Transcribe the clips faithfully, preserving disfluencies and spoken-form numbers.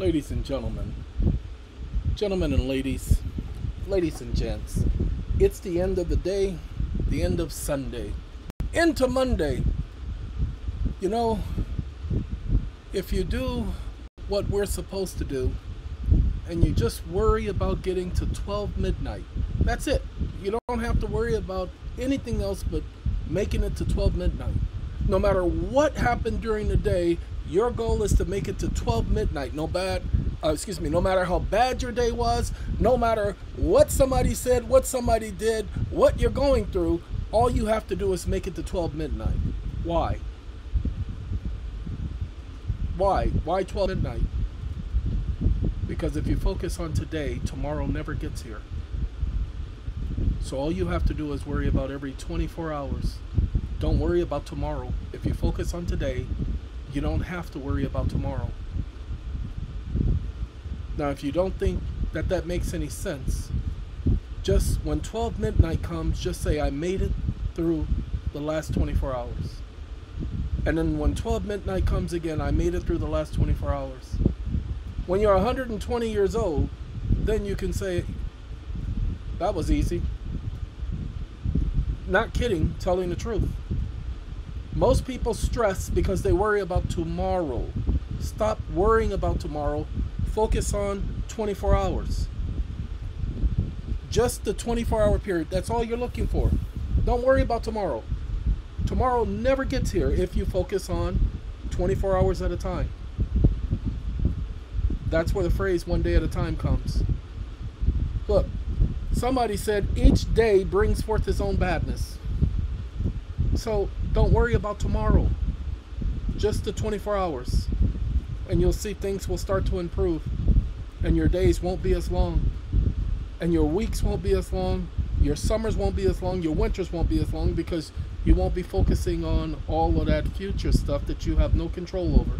Ladies and gentlemen, gentlemen and ladies, ladies and gents, it's the end of the day, the end of Sunday, into Monday. You know, if you do what we're supposed to do, and you just worry about getting to twelve midnight, that's it. You don't have to worry about anything else but making it to twelve midnight. No matter what happened during the day, your goal is to make it to twelve midnight. No bad, uh, excuse me, no matter how bad your day was, no matter what somebody said, what somebody did, what you're going through, all you have to do is make it to twelve midnight. Why? Why? Why twelve midnight? Because if you focus on today, tomorrow never gets here. So all you have to do is worry about every twenty-four hours. Don't worry about tomorrow. If you focus on today, you don't have to worry about tomorrow. Now, if you don't think that that makes any sense, just when twelve midnight comes, just say, I made it through the last twenty-four hours. And then when twelve midnight comes again, I made it through the last twenty-four hours. When you're one hundred twenty years old, then you can say, that was easy. Not kidding, telling the truth. Most people stress because they worry about tomorrow. Stop worrying about tomorrow. Focus on twenty-four hours. Just the twenty-four hour period. That's all you're looking for. Don't worry about tomorrow. Tomorrow never gets here if you focus on twenty-four hours at a time. That's where the phrase one day at a time comes. Look. Somebody said, each day brings forth its own badness. So don't worry about tomorrow. Just the twenty-four hours. And you'll see things will start to improve. And your days won't be as long. And your weeks won't be as long. Your summers won't be as long. Your winters won't be as long because you won't be focusing on all of that future stuff that you have no control over.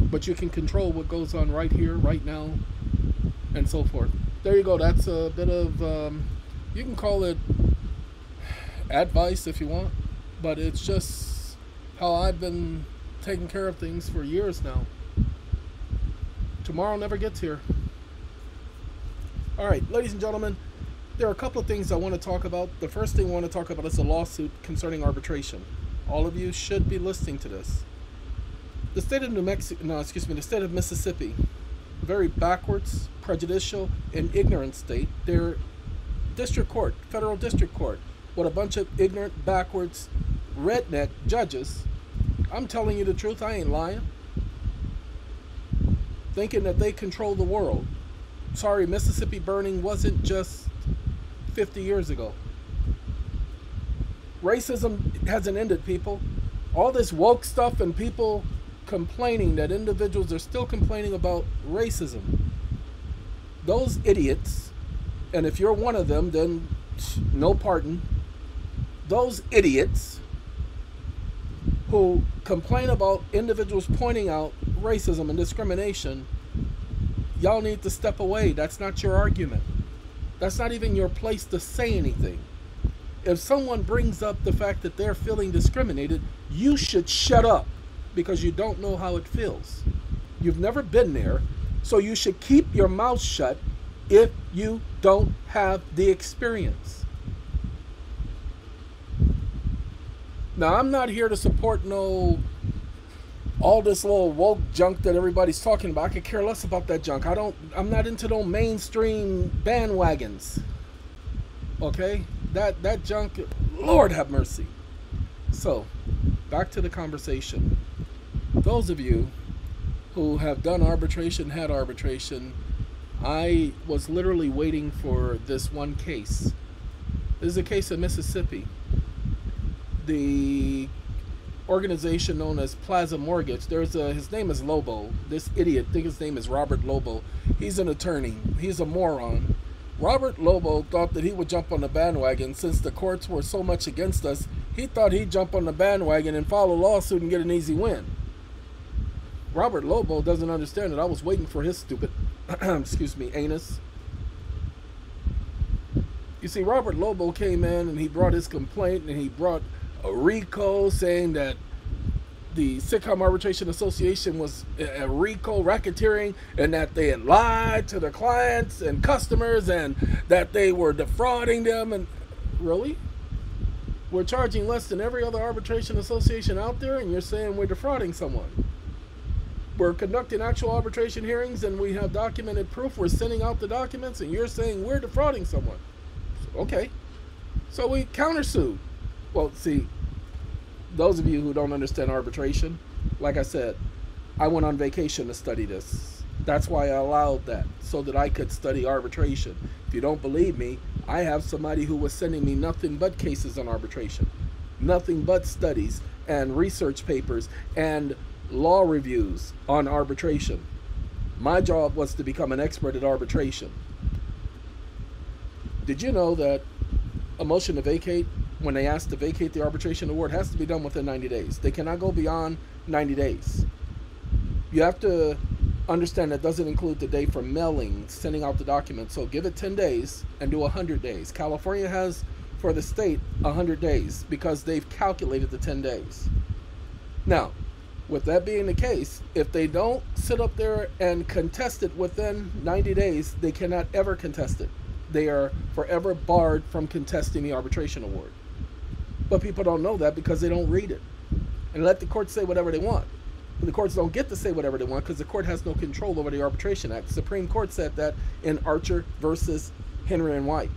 But you can control what goes on right here, right now, and so forth. There you go. That's a bit of, um, you can call it advice if you want, but it's just how I've been taking care of things for years now. Tomorrow never gets here. All right, ladies and gentlemen, there are a couple of things I want to talk about. The first thing I want to talk about is a lawsuit concerning arbitration. All of you should be listening to this. The state of New Mexico, no, excuse me, the state of Mississippi, very backwards, prejudicial, and ignorant state. Their district court, federal district court, with a bunch of ignorant, backwards, redneck judges. I'm telling you the truth, I ain't lying. Thinking that they control the world. Sorry, Mississippi burning wasn't just fifty years ago. Racism hasn't ended, people. All this woke stuff and people complaining that individuals are still complaining about racism. Those idiots, and if you're one of them, then no pardon. Those idiots who complain about individuals pointing out racism and discrimination, y'all need to step away. That's not your argument. That's not even your place to say anything. If someone brings up the fact that they're feeling discriminated, you should shut up, because you don't know how it feels. You've never been there, so you should keep your mouth shut if you don't have the experience. Now, I'm not here to support no, all this little woke junk that everybody's talking about. I could care less about that junk. I don't, I'm not into no mainstream bandwagons, okay? That, that junk, Lord have mercy. So, back to the conversation. Those of you who have done arbitration, had arbitration, I was literally waiting for this one case. This is a case in Mississippi. The organization known as Plaza Mortgage, there's a, his name is Lobo. This idiot, I think his name is Robert Lobo. He's an attorney, he's a moron. Robert Lobo thought that he would jump on the bandwagon since the courts were so much against us. He thought he'd jump on the bandwagon and file a lawsuit and get an easy win. Robert Lobo doesn't understand it. I was waiting for his stupid, excuse me, anus. You see, Robert Lobo came in and he brought his complaint and he brought a RICO saying that the Sitcom Arbitration Association was a RICO racketeering, and that they had lied to their clients and customers, and that they were defrauding them. And really? We're charging less than every other arbitration association out there, and you're saying we're defrauding someone. We're conducting actual arbitration hearings, and we have documented proof. We're sending out the documents, and you're saying we're defrauding someone. Okay. So we countersued. Well, see, those of you who don't understand arbitration, like I said, I went on vacation to study this. That's why I allowed that, so that I could study arbitration. If you don't believe me, I have somebody who was sending me nothing but cases on arbitration, nothing but studies and research papers and law reviews on arbitration. My job was to become an expert at arbitration. Did you know that a motion to vacate, when they ask to vacate the arbitration award, has to be done within ninety days? They cannot go beyond ninety days. You have to understand that doesn't include the day for mailing, sending out the document. So give it ten days and do one hundred days. California has, for the state, one hundred days because they've calculated the ten days. Now, with that being the case, if they don't sit up there and contest it within ninety days, they cannot ever contest it. They are forever barred from contesting the arbitration award. But people don't know that because they don't read it. And let the courts say whatever they want. The courts don't get to say whatever they want because the court has no control over the Arbitration Act. The Supreme Court said that in Archer versus Henry and White.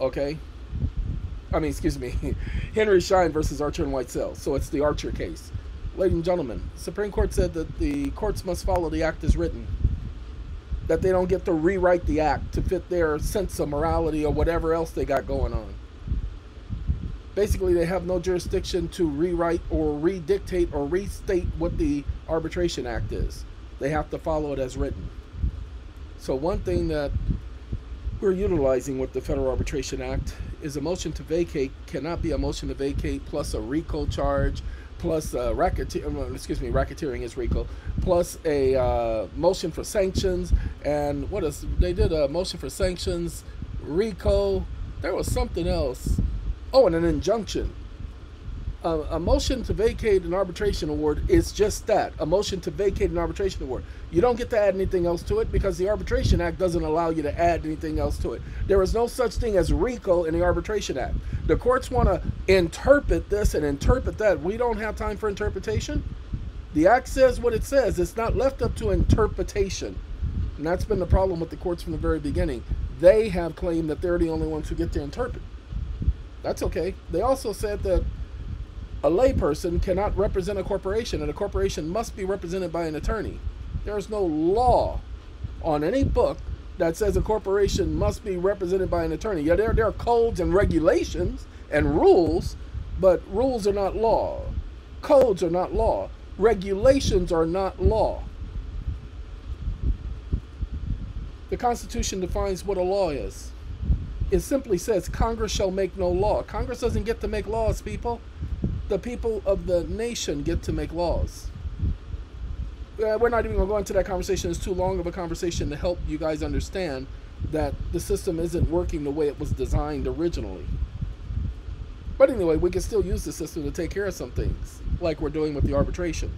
Okay? I mean, excuse me. Henry Schein versus Archer and White Sales. So it's the Archer case. Ladies and gentlemen, Supreme Court said that the courts must follow the act as written. That they don't get to rewrite the act to fit their sense of morality or whatever else they got going on. Basically, they have no jurisdiction to rewrite or redictate or restate what the Arbitration Act is. They have to follow it as written. So one thing that we're utilizing with the Federal Arbitration Act is a motion to vacate cannot be a motion to vacate plus a RICO charge, plus a racketeer, excuse me, racketeering is RICO, plus a uh, motion for sanctions, and what is, they did a motion for sanctions, RICO, there was something else. Oh, and an injunction. Uh, a motion to vacate an arbitration award is just that, a motion to vacate an arbitration award. You don't get to add anything else to it because the Arbitration Act doesn't allow you to add anything else to it. There is no such thing as RICO in the Arbitration Act. The courts want to interpret this and interpret that. We don't have time for interpretation. The act says what it says. It's not left up to interpretation. And that's been the problem with the courts from the very beginning. They have claimed that they're the only ones who get to interpret. That's okay. They also said that a layperson cannot represent a corporation, and a corporation must be represented by an attorney. There is no law on any book that says a corporation must be represented by an attorney. Yeah, there, there are codes and regulations and rules, but rules are not law. Codes are not law. Regulations are not law. The Constitution defines what a law is. It simply says Congress shall make no law. Congress doesn't get to make laws, people. The people of the nation get to make laws. We're not even going to go into that conversation. It's too long of a conversation to help you guys understand that the system isn't working the way it was designed originally. But anyway, we can still use the system to take care of some things, like we're doing with the arbitration.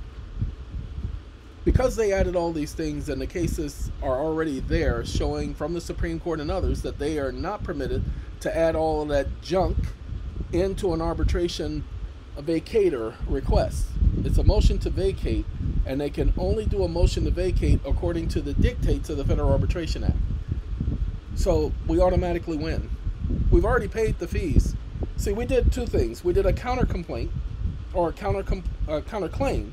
Because they added all these things and the cases are already there showing from the Supreme Court and others that they are not permitted to add all that junk into an arbitration a vacator request. It's a motion to vacate, and they can only do a motion to vacate according to the dictates of the Federal Arbitration Act. So we automatically win. We've already paid the fees. See, we did two things. We did a counter complaint or a counter com uh, counterclaim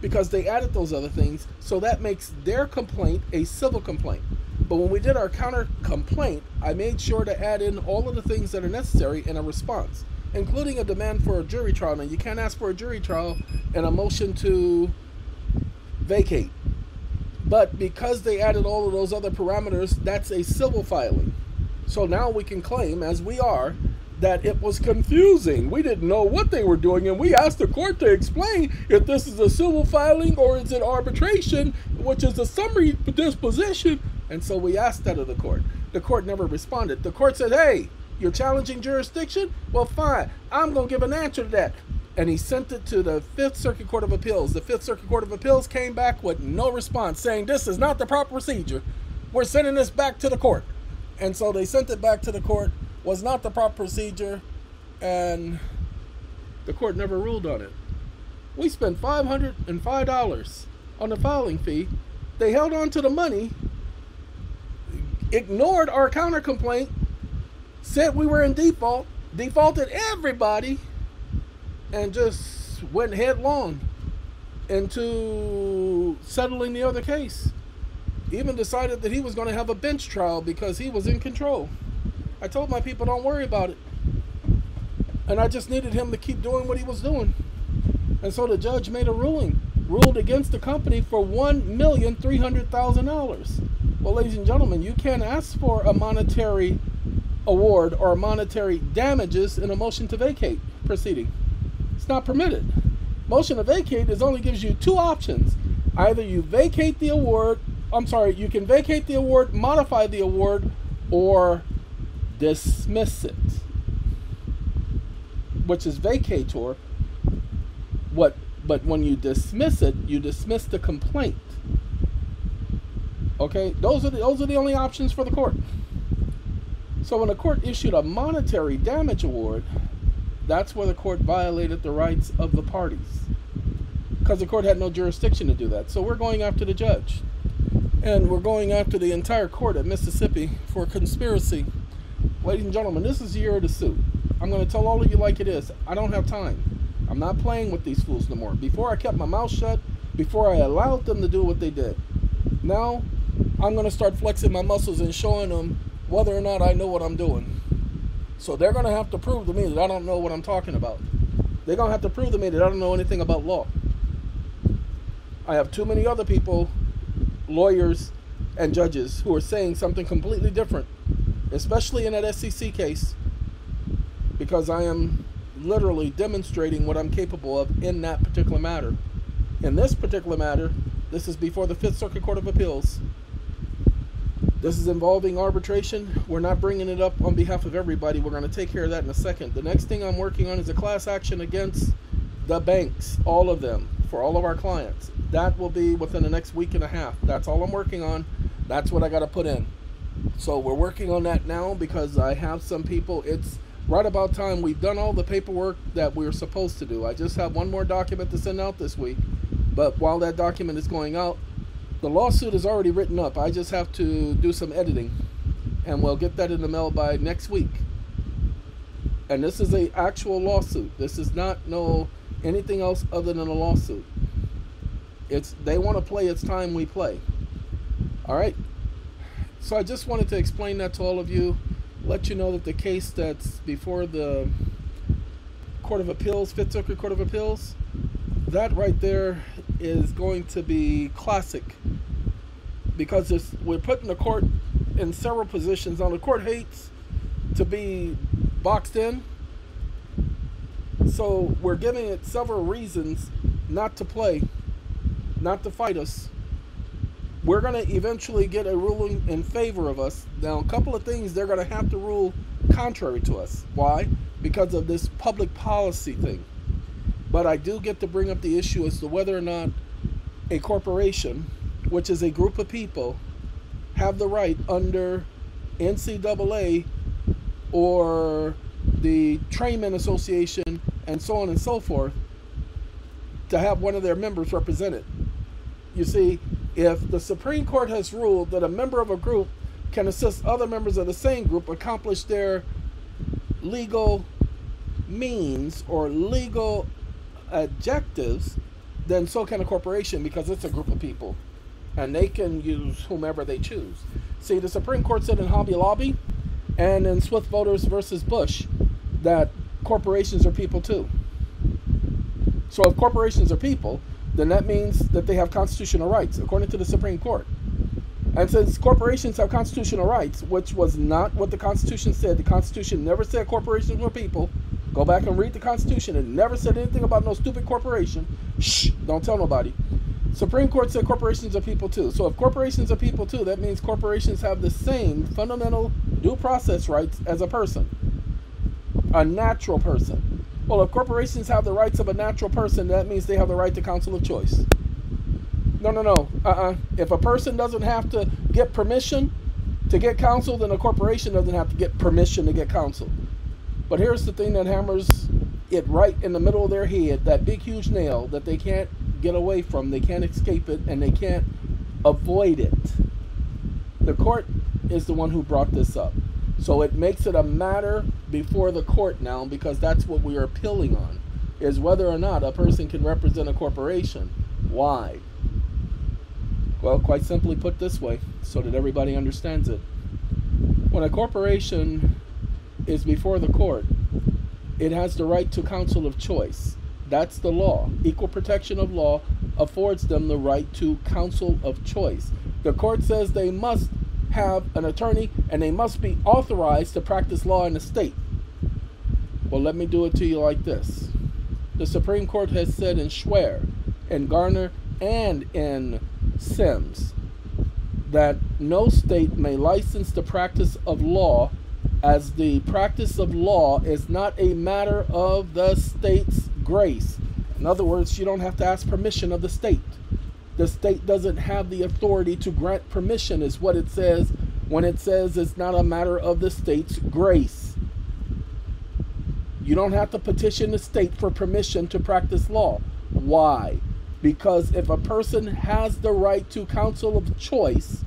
because they added those other things, so that makes their complaint a civil complaint. But when we did our counter complaint, I made sure to add in all of the things that are necessary in a response, including a demand for a jury trial. Now, you can't ask for a jury trial and a motion to vacate. But because they added all of those other parameters, that's a civil filing. So now we can claim, as we are, that it was confusing. We didn't know what they were doing, and we asked the court to explain if this is a civil filing or is it arbitration, which is a summary disposition. And so we asked that of the court. The court never responded. The court said, hey, you're challenging jurisdiction? Well, fine. I'm going to give an answer to that. and he sent it to the Fifth Circuit Court of Appeals. The Fifth Circuit Court of Appeals came back with no response, saying this is not the proper procedure. We're sending this back to the court. And so they sent it back to the court, was not the proper procedure, and the court never ruled on it. We spent five hundred five dollars on the filing fee. They held on to the money, ignored our counter complaint, said we were in default, defaulted everybody, and just went headlong into settling the other case. Even decided that he was going to have a bench trial because he was in control. I told my people, don't worry about it. And I just needed him to keep doing what he was doing. And so the judge made a ruling, ruled against the company for one million three hundred thousand dollars. Well, ladies and gentlemen, you can't ask for a monetary award or monetary damages in a motion to vacate proceeding. It's not permitted. Motion to vacate is only gives you two options. Either you vacate the award, I'm sorry, you can vacate the award, modify the award, or dismiss it, which is vacator. What, but when you dismiss it, you dismiss the complaint. Okay, those are the, those are the only options for the court. So when the court issued a monetary damage award, that's where the court violated the rights of the parties, because the court had no jurisdiction to do that. So we're going after the judge, and we're going after the entire court at Mississippi for conspiracy. Ladies and gentlemen, this is the year of the suit. I'm going to tell all of you like it is. I don't have time. I'm not playing with these fools no more. Before, I kept my mouth shut, before I allowed them to do what they did. Now I'm going to start flexing my muscles and showing them whether or not I know what I'm doing. So they're going to have to prove to me that I don't know what I'm talking about. They're going to have to prove to me that I don't know anything about law. I have too many other people, lawyers and judges, who are saying something completely different, especially in that S E C case, because I am literally demonstrating what I'm capable of in that particular matter. In this particular matter, this is before the Fifth Circuit Court of Appeals. This is involving arbitration. We're not bringing it up on behalf of everybody. We're going to take care of that in a second. The next thing I'm working on is a class action against the banks, all of them, for all of our clients. That will be within the next week and a half. That's all I'm working on. That's what I got to put in. So we're working on that now because I have some people. It's right about time. We've done all the paperwork that we were supposed to do. I just have one more document to send out this week. But while that document is going out, the lawsuit is already written up. I just have to do some editing, and we'll get that in the mail by next week. And this is an actual lawsuit. This is not no anything else other than a lawsuit. It's, they want to play, it's time we play. All right. So I just wanted to explain that to all of you, let you know that the case that's before the Court of Appeals, Fifth Circuit Court of Appeals, that right there is going to be classic, because it's, we're putting the court in several positions. Now the court hates to be boxed in, so we're giving it several reasons not to play, not to fight us. We're going to eventually get a ruling in favor of us. Now a couple of things they're going to have to rule contrary to us. Why? Because of this public policy thing. But I do get to bring up the issue as to whether or not a corporation, which is a group of people, have the right under N C double A or the Trainmen Association and so on and so forth to have one of their members represented. You see, if the Supreme Court has ruled that a member of a group can assist other members of the same group accomplish their legal means or legal objectives, then so can a corporation, because it's a group of people and they can use whomever they choose. See, the Supreme Court said in Hobby Lobby and in Swift Voters versus Bush that corporations are people too. So if corporations are people, then that means that they have constitutional rights according to the Supreme Court. And since corporations have constitutional rights, which was not what the Constitution said, the Constitution never said corporations were people. Go back and read the Constitution. It never said anything about no stupid corporation. Shh, don't tell nobody. Supreme Court said corporations are people too. So if corporations are people too, that means corporations have the same fundamental due process rights as a person, a natural person. Well, if corporations have the rights of a natural person, that means they have the right to counsel of choice. No, no, no. Uh-uh. If a person doesn't have to get permission to get counsel, then a corporation doesn't have to get permission to get counsel. But here's the thing that hammers it right in the middle of their head, that big, huge nail that they can't get away from, they can't escape it, and they can't avoid it. The court is the one who brought this up. So it makes it a matter before the court now, because that's what we are appealing on, is whether or not a person can represent a corporation. Why? Well, quite simply put this way, so that everybody understands it. When a corporation is before the court, it has the right to counsel of choice. That's the law. Equal protection of law affords them the right to counsel of choice. The court says they must have an attorney and they must be authorized to practice law in the state. Well, let me do it to you like this. The Supreme Court has said in Schwer and Garner and in Sims that no state may license the practice of law, as the practice of law is not a matter of the state's grace. In other words, you don't have to ask permission of the state. The state doesn't have the authority to grant permission, is what it says when it says it's not a matter of the state's grace. You don't have to petition the state for permission to practice law. Why? Because if a person has the right to counsel of choice,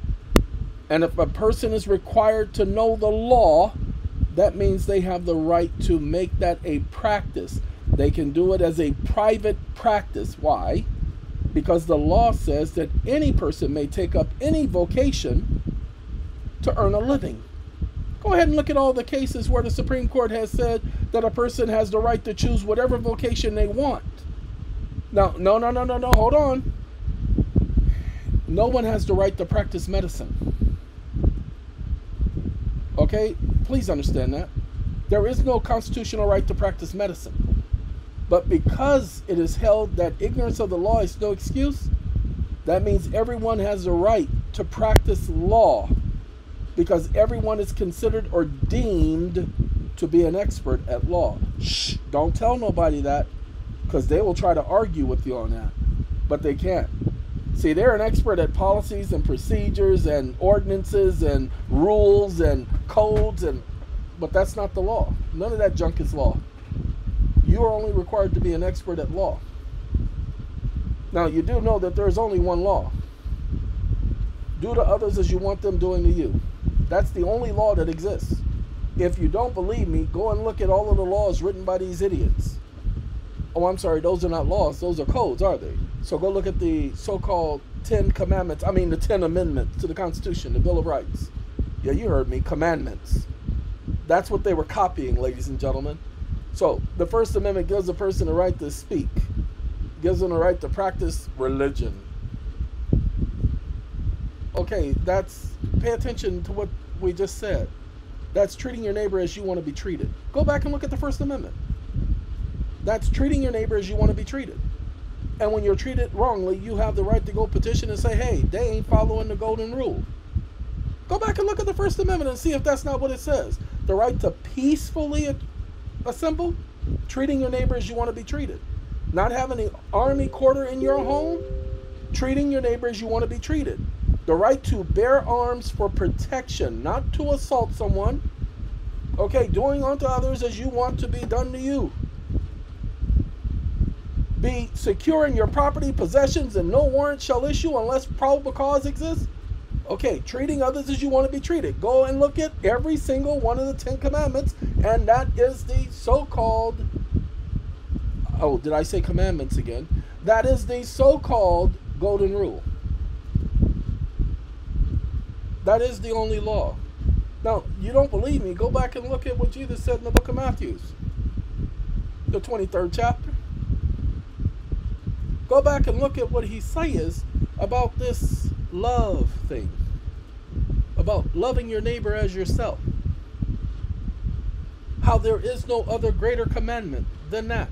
and if a person is required to know the law, that means they have the right to make that a practice. They can do it as a private practice. Why? Because the law says that any person may take up any vocation to earn a living. Go ahead and look at all the cases where the Supreme Court has said that a person has the right to choose whatever vocation they want. Now, no, no, no, no, no, hold on. No one has the right to practice medicine. Okay? Please understand that. There is no constitutional right to practice medicine. But because it is held that ignorance of the law is no excuse, that means everyone has the right to practice law, because everyone is considered or deemed to be an expert at law. Shh, don't tell nobody that, because they will try to argue with you on that, but they can't. See, they're an expert at policies and procedures and ordinances and rules and codes, and but that's not the law. None of that junk is law. You are only required to be an expert at law. Now, you do know that there's only one law. Do to others as you want them doing to you. That's the only law that exists. If you don't believe me, go and look at all of the laws written by these idiots. Oh, I'm sorry, those are not laws, those are codes, are they? So go look at the so-called Ten Commandments, I mean the Ten Amendments to the Constitution, the Bill of Rights. Yeah, you heard me, commandments. That's what they were copying, ladies and gentlemen. So the First Amendment gives a person the right to speak, gives them the right to practice religion. Okay, that's, pay attention to what we just said. That's treating your neighbor as you want to be treated. Go back and look at the First Amendment. That's treating your neighbor as you want to be treated. And when you're treated wrongly, you have the right to go petition and say, hey, they ain't following the golden rule. Go back and look at the First Amendment and see if that's not what it says. The right to peacefully assemble, treating your neighbor as you want to be treated. Not having an army quarter in your home, treating your neighbor as you want to be treated. The right to bear arms for protection, not to assault someone. Okay, doing unto others as you want to be done to you. Be secure in your property, possessions, and no warrant shall issue unless probable cause exists. Okay, treating others as you want to be treated. Go and look at every single one of the Ten Commandments, and that is the so-called, oh, did I say commandments again? That is the so-called golden rule. That is the only law. Now, you don't believe me, go back and look at what Jesus said in the book of Matthew, the twenty-third chapter. Go back and look at what he says about this love thing, about loving your neighbor as yourself. How there is no other greater commandment than that.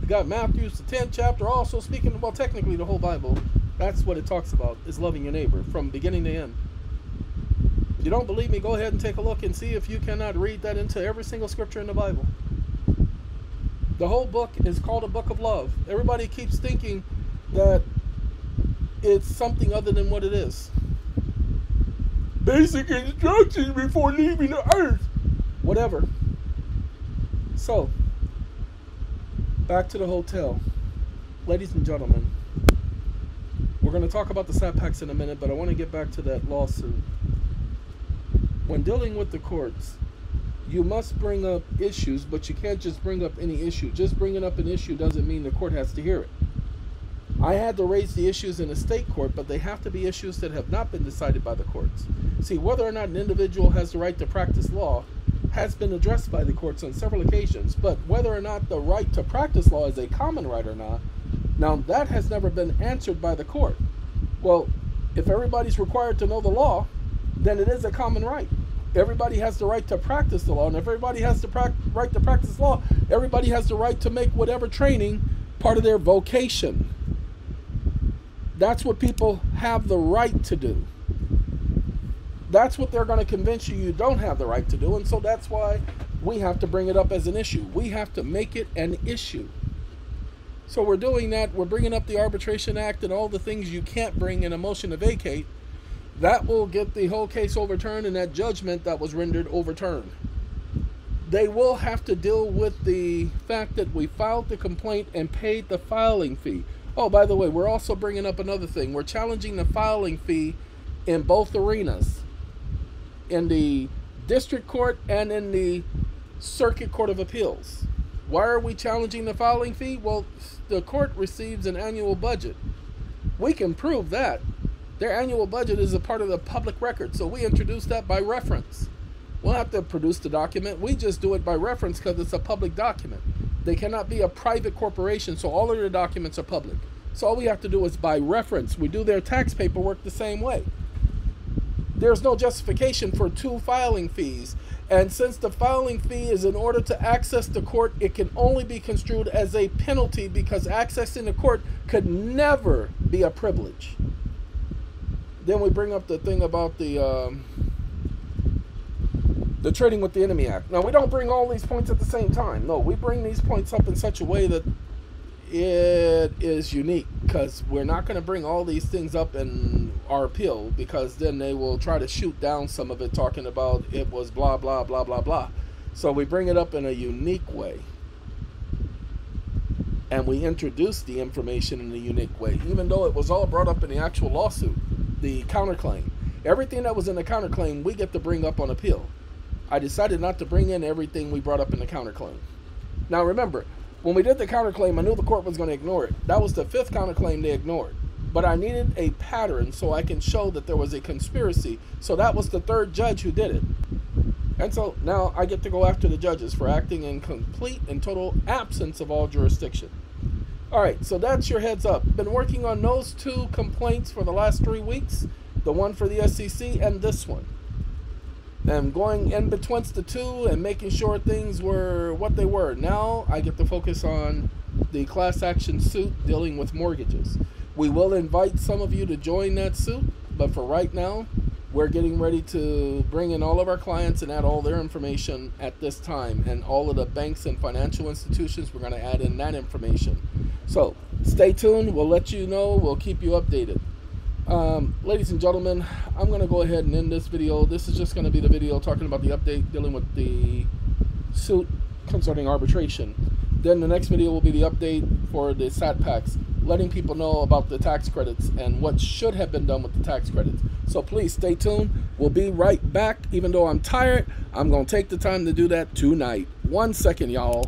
You got Matthew, the tenth chapter, also speaking about, well, technically the whole Bible. That's what it talks about, is loving your neighbor from beginning to end. you don't believe me, go ahead and take a look and see if you cannot read that into every single scripture in the Bible. The whole book is called a book of love. Everybody keeps thinking that it's something other than what it is. Basic instructions before leaving the earth. Whatever. So, back to the hotel. Ladies and gentlemen, we're going to talk about the S A P A Cs in a minute, but I want to get back to that lawsuit. When dealing with the courts, you must bring up issues, but you can't just bring up any issue. Just bringing up an issue doesn't mean the court has to hear it. I had to raise the issues in a state court, but they have to be issues that have not been decided by the courts. See, whether or not an individual has the right to practice law has been addressed by the courts on several occasions, but whether or not the right to practice law is a common right or not, now that has never been answered by the court. Well, if everybody's required to know the law, then it is a common right. Everybody has the right to practice the law, and if everybody has the pra- right to practice law, everybody has the right to make whatever training part of their vocation. That's what people have the right to do. That's what they're going to convince you you don't have the right to do, and so that's why we have to bring it up as an issue. We have to make it an issue. So we're doing that. We're bringing up the Arbitration Act and all the things you can't bring in a motion to vacate. That will get the whole case overturned and that judgment that was rendered overturned. They will have to deal with the fact that we filed the complaint and paid the filing fee. Oh, by the way, we're also bringing up another thing. We're challenging the filing fee in both arenas, in the district court and in the circuit court of appeals. Why are we challenging the filing fee? Well, the court receives an annual budget. We can prove that. Their annual budget is a part of the public record, so we introduce that by reference. We'll have to produce the document. We just do it by reference because it's a public document. They cannot be a private corporation, so all of their documents are public. So all we have to do is by reference. We do their tax paperwork the same way. There's no justification for two filing fees. And since the filing fee is in order to access the court, it can only be construed as a penalty because accessing the court could never be a privilege. Then we bring up the thing about the um, the Trading with the Enemy Act. Now, we don't bring all these points at the same time. No, we bring these points up in such a way that it is unique, because we're not going to bring all these things up in our appeal, because then they will try to shoot down some of it talking about it was blah, blah, blah, blah, blah. So we bring it up in a unique way. And we introduce the information in a unique way, even though it was all brought up in the actual lawsuit. The counterclaim, everything that was in the counterclaim, we get to bring up on appeal. I decided not to bring in everything we brought up in the counterclaim. Now remember, when we did the counterclaim, I knew the court was going to ignore it. That was the fifth counterclaim they ignored, but I needed a pattern so I can show that there was a conspiracy. So that was the third judge who did it, and so now I get to go after the judges for acting in complete and total absence of all jurisdiction. All right, so that's your heads up. Been working on those two complaints for the last three weeks, the one for the S E C and this one. I'm going in between the two and making sure things were what they were. Now I get to focus on the class action suit dealing with mortgages. We will invite some of you to join that suit, but for right now, we're getting ready to bring in all of our clients and add all their information at this time, and all of the banks and financial institutions, we're going to add in that information. So stay tuned. We'll let you know. We'll keep you updated. Um, ladies and gentlemen, I'm going to go ahead and end this video. This is just going to be the video talking about the update dealing with the suit concerning arbitration. Then the next video will be the update for the S A P A Cs, letting people know about the tax credits and what should have been done with the tax credits. So please stay tuned. We'll be right back. Even though I'm tired, I'm going to take the time to do that tonight. One second, y'all.